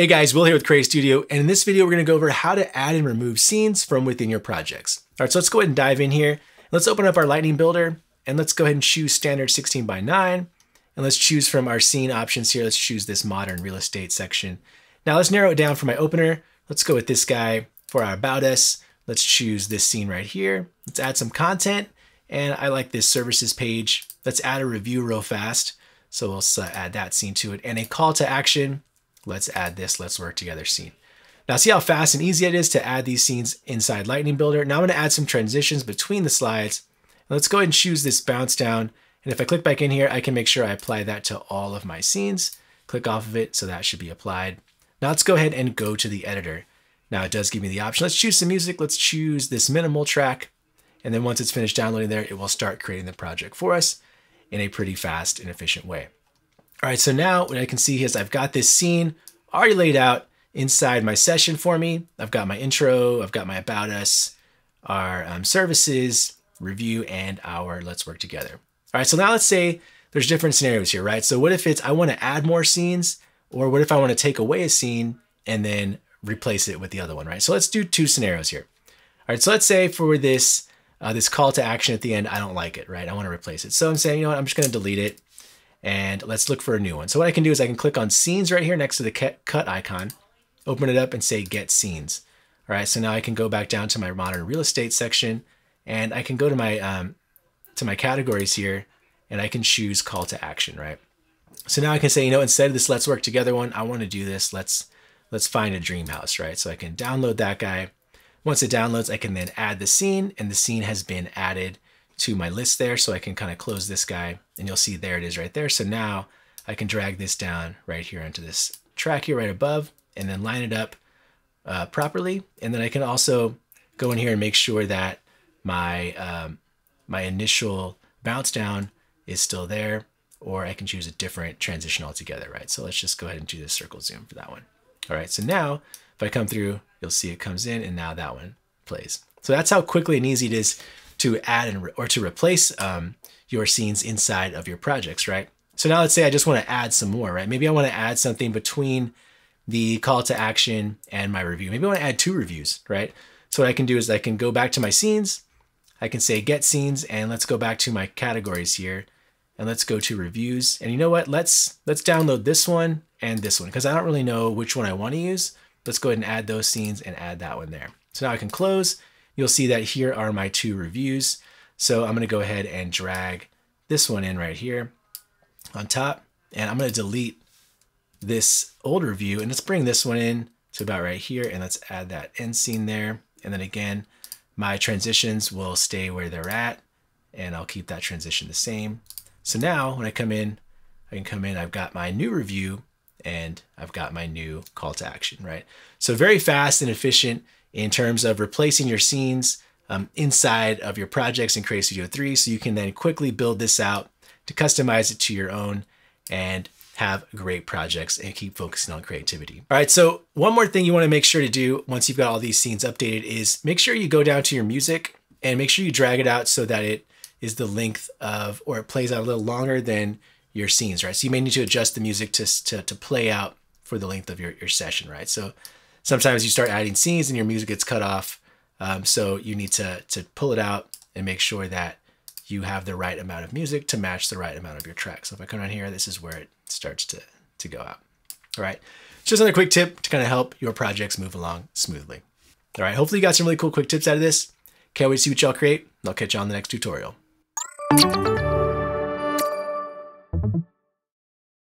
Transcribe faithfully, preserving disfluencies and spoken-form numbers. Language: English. Hey guys, Will here with Create Studio, and in this video we're going to go over how to add and remove scenes from within your projects. All right, so let's go ahead and dive in here. Let's open up our Lightning Builder, and let's go ahead and choose standard sixteen by nine, and let's choose from our scene options here. Let's choose this modern real estate section. Now let's narrow it down for my opener. Let's go with this guy for our About Us. Let's choose this scene right here. Let's add some content, and I like this services page. Let's add a review real fast. So we'll add that scene to it, and a call to action. Let's add this Let's Work Together scene. Now see how fast and easy it is to add these scenes inside Lightning Builder. Now I'm gonna add some transitions between the slides. Let's go ahead and choose this bounce down. And if I click back in here, I can make sure I apply that to all of my scenes. Click off of it, so that should be applied. Now let's go ahead and go to the editor. Now it does give me the option. Let's choose some music. Let's choose this minimal track. And then once it's finished downloading there, it will start creating the project for us in a pretty fast and efficient way. All right, so now what I can see is I've got this scene already laid out inside my session for me. I've got my intro, I've got my About Us, our um, services, review, and our Let's Work Together. All right, so now let's say there's different scenarios here, right? So what if it's I wanna add more scenes, or what if I wanna take away a scene and then replace it with the other one, right? So let's do two scenarios here. All right, so let's say for this, uh, this call to action at the end, I don't like it, right? I wanna replace it. So I'm saying, you know what, I'm just gonna delete it. And let's look for a new one. So what I can do is I can click on scenes right here next to the cut icon, open it up and say get scenes. All right, so now I can go back down to my modern real estate section, and I can go to my um, to my categories here, and I can choose call to action, right? So now I can say, you know, instead of this Let's Work Together one, I wanna do this, let's, let's find a dream house, right? So I can download that guy. Once it downloads, I can then add the scene, and the scene has been added to my list there. So I can kind of close this guy, and you'll see there it is right there. So now I can drag this down right here onto this track here right above, and then line it up uh, properly. And then I can also go in here and make sure that my, um, my initial bounce down is still there, or I can choose a different transition altogether, right? So let's just go ahead and do this circle zoom for that one. All right, so now if I come through, you'll see it comes in, and now that one plays. So that's how quickly and easy it is to add and or to replace um, your scenes inside of your projects, right? So now let's say I just wanna add some more, right? Maybe I wanna add something between the call to action and my review. Maybe I wanna add two reviews, right? So what I can do is I can go back to my scenes, I can say get scenes, and let's go back to my categories here, and let's go to reviews. And you know what, let's, let's download this one and this one, because I don't really know which one I wanna use. Let's go ahead and add those scenes and add that one there. So now I can close. You'll see that here are my two reviews. So I'm gonna go ahead and drag this one in right here on top, and I'm gonna delete this old review, and let's bring this one in to about right here, and let's add that end scene there. And then again, my transitions will stay where they're at, and I'll keep that transition the same. So now when I come in, I can come in, I've got my new review, and I've got my new call to action, right? So very fast and efficient in terms of replacing your scenes um, inside of your projects in Create Studio three, so you can then quickly build this out to customize it to your own and have great projects and keep focusing on creativity. All right, so one more thing you wanna make sure to do once you've got all these scenes updated is make sure you go down to your music and make sure you drag it out so that it is the length of, or it plays out a little longer than your scenes, right? So you may need to adjust the music to, to, to play out for the length of your, your session, right? So sometimes you start adding scenes and your music gets cut off. Um, so you need to, to pull it out and make sure that you have the right amount of music to match the right amount of your track. So if I come down here, this is where it starts to, to go out. All right, just another quick tip to kind of help your projects move along smoothly. All right, hopefully you got some really cool quick tips out of this. Can't wait to see what y'all create, and I'll catch you on the next tutorial.